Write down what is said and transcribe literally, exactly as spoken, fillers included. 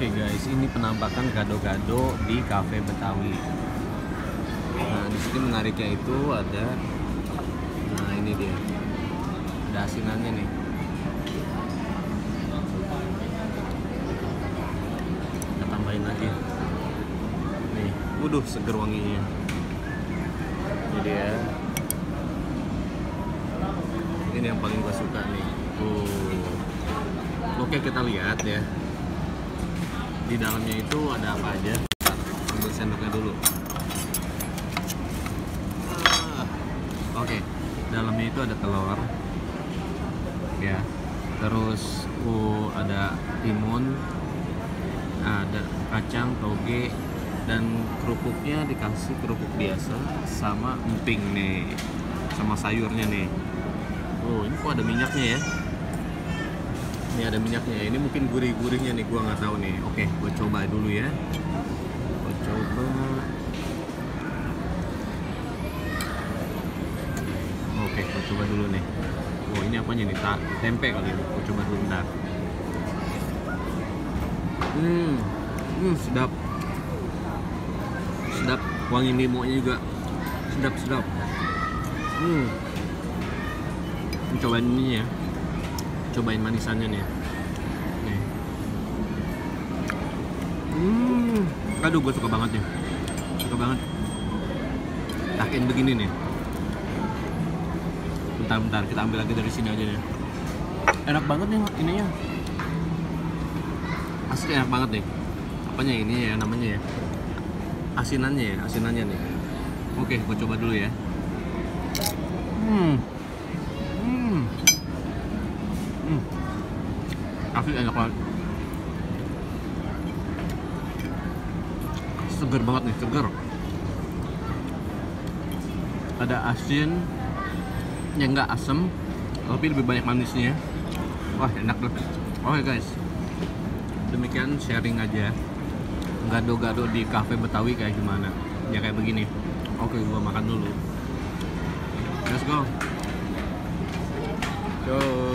Oke guys, ini penampakan gado-gado di Kafe Betawi. Nah, di sini menariknya itu ada, nah ini dia, ada asinannya nih. Kita tambahin lagi. Nih, waduh seger wanginya. Ini dia. Ini yang paling gue suka nih. Uh. Oke, kita lihat ya. Di dalamnya itu ada apa aja? Ambil sendoknya dulu. Ah, Oke, okay. Dalamnya itu ada telur, ya. Terus uh, ada timun, ada kacang, toge, dan kerupuknya dikasih kerupuk biasa sama emping nih, sama sayurnya nih. Oh, ini kok ada minyaknya ya? Ini ada minyaknya, ini mungkin gurih-gurihnya nih, gua nggak tahu nih. Oke, gua coba dulu ya. Gua coba. Oke, gua coba dulu nih. Oh, ini apanya nih? Ta tempe kali ini. Gua coba dulu bentar. Hmm, hmm sedap. Sedap, wangi limonya juga sedap-sedap. Hmm. Cobain ini ya. Cobain manisannya nih. nih. Hmm, aduh gue suka banget nih, suka banget. Takin begini nih. Bentar-bentar kita ambil lagi dari sini aja nih. Enak banget nih ininya. Asli enak banget nih. Apanya ini ya namanya ya? Asinannya ya, asinannya nih. Oke, gue coba dulu ya. Hmm. Asli enak banget, seger banget nih, seger. Ada asin yang nggak asem, tapi lebih banyak manisnya. Wah enak deh. Oke guys, demikian sharing aja gado-gado di Kafe Betawi kayak gimana, ya kayak begini. Oke, gua makan dulu. Let's go. Yo.